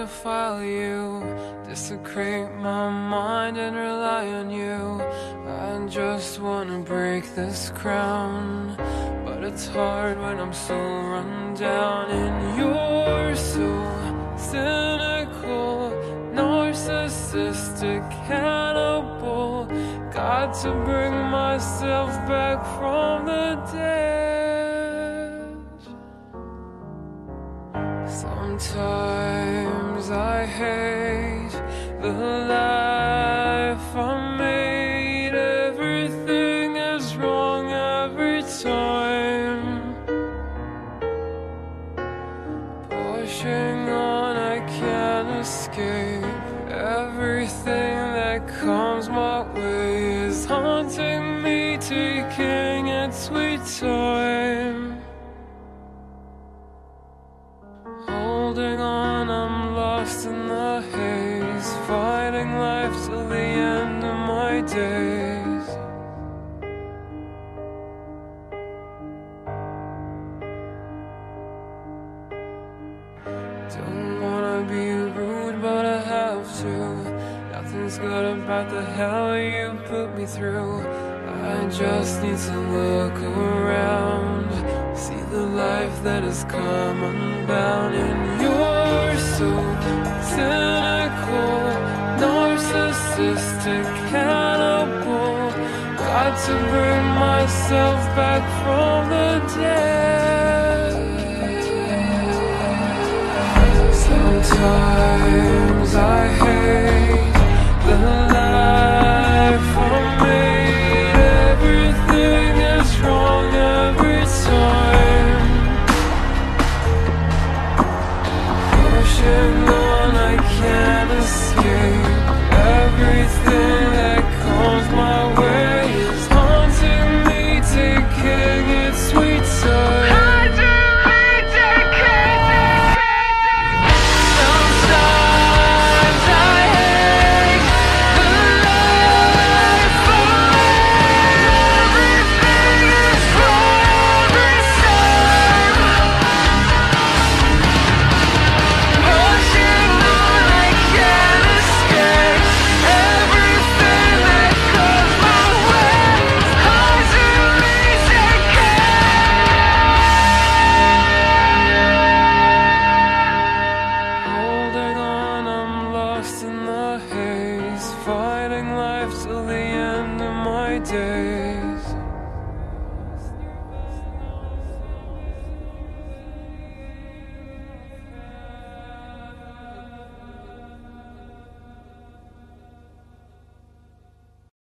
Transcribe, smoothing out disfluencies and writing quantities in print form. defile you, desecrate my mind and rely on you. I just wanna break this crown, but it's hard when I'm so run down. And you're so cynical, narcissistic cannibal. Got to bring myself back from the dead. Sometimes I hate the life I made. Everything is wrong every time. Pushing on, I can't escape. Everything that comes my way is haunting me, taking its sweet time. Holding on, I'm lost in the haze, fighting life till the end of my days. Don't wanna be rude, but I have to. Nothing's good about the hell you put me through. I just need to look around, see the life that has come unbound. And you're so cynical, narcissistic cannibal. Got to bring myself back from the dead. Sometimes I hate the life I made. Fighting life till the end of my day.